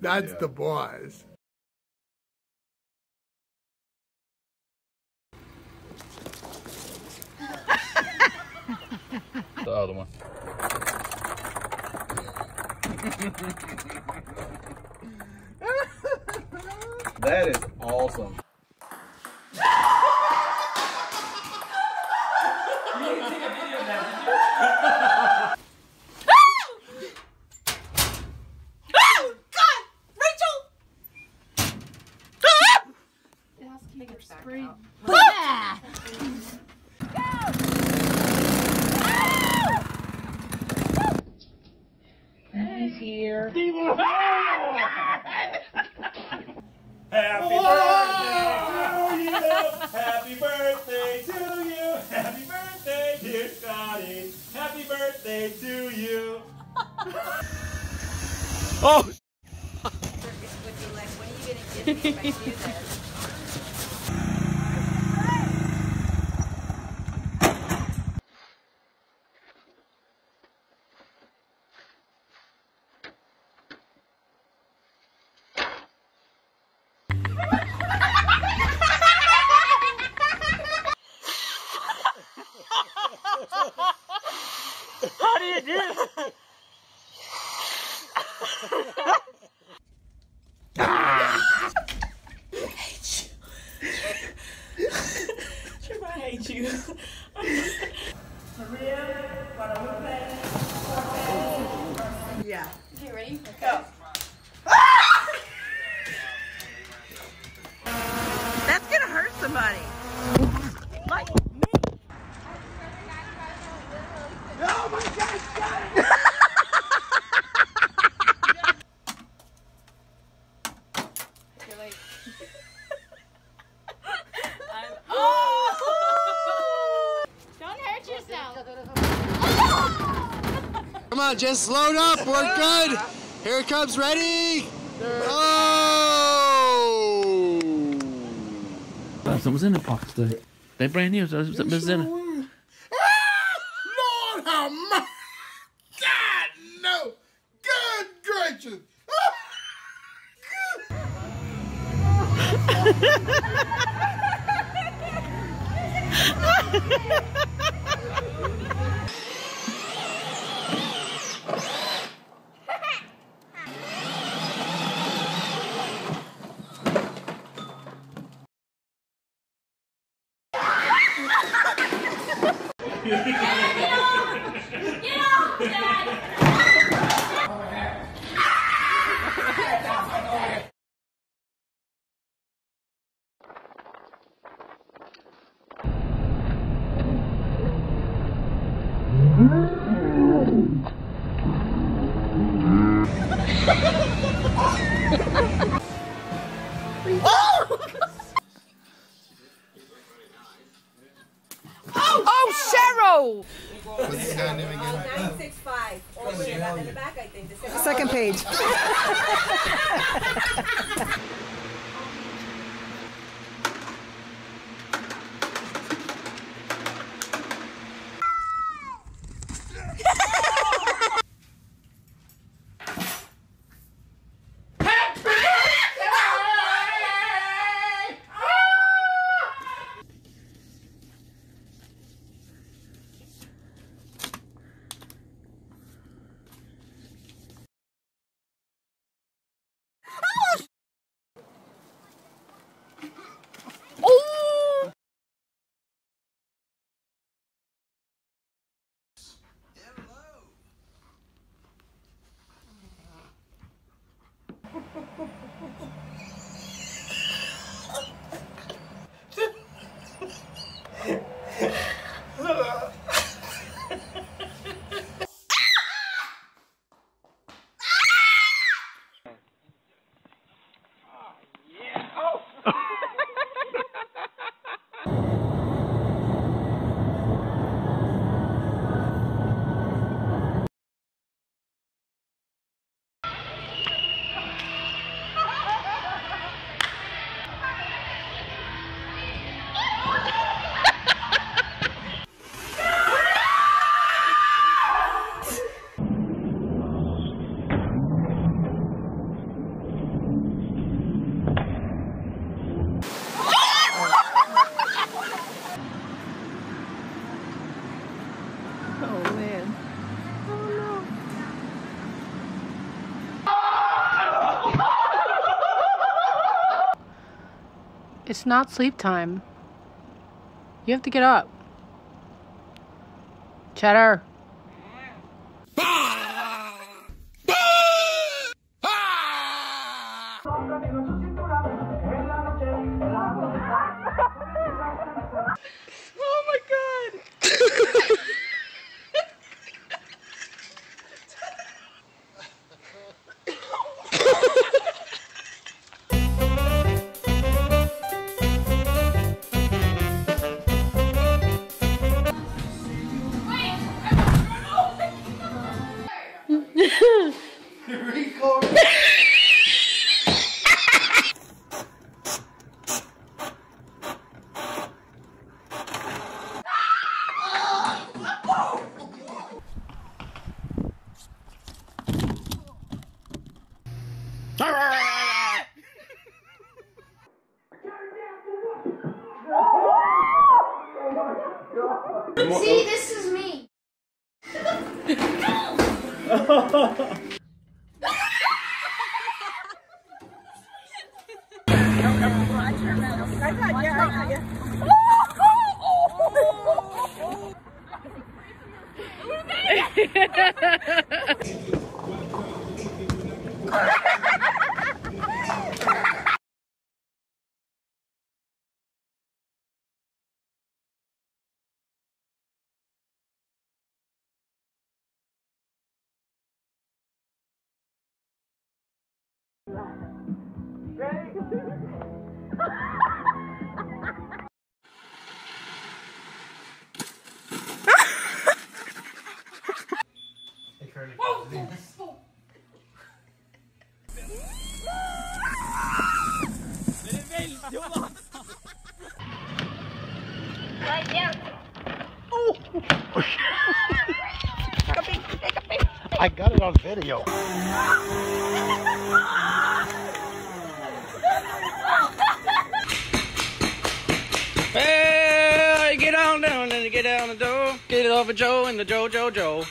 That's the boss. The other one. That is awesome. You need to take a video of that, did you? Here. Happy birthday to you! Happy birthday to you! Happy birthday, dear Scotty! Happy birthday to you! Oh! Would you like, when are you gonna give me my music? How do you do that? I hate you. Trevor, I hate you. Yeah. Okay, ready? Go. That's gonna hurt somebody. Like me. Oh my God, got it! You're like... I'm... Oh! Don't hurt yourself! Come on, just load up, we're good! Here it comes, ready? Oh! That was in a box, though. They're brand new, so it was in a... Oh my God, no! Good gracious! Oh, Cheryl! What's the guy name again? 965. Or was it in the back, I think. The second page. Oh man. Oh no. It's not sleep time. You have to get up. Cheddar. Oh my god! See, this is me. No! Ready? I got it on video. Hey, get on down and get down the door. Get it off of Joe and the Joe.